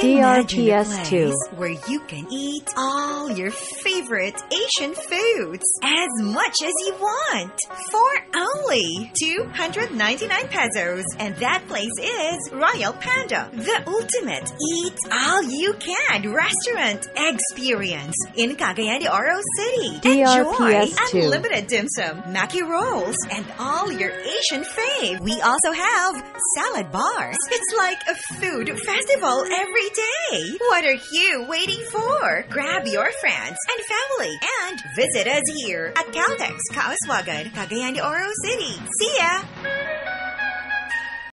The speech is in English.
DRPS2, where you can eat all your favorite Asian foods as much as you want for only 299 pesos. And that place is Royal Panda, the ultimate eat-all-you-can restaurant experience in Cagayan de Oro City. DRPS2. Enjoy unlimited dim sum, maki rolls, and all your Asian fave. We also have salad bars. It's like a food festival every day. What are you waiting for? Grab your friends and family and visit us here at Caltex Kaoswagad, Cagayan de Oro City. See ya!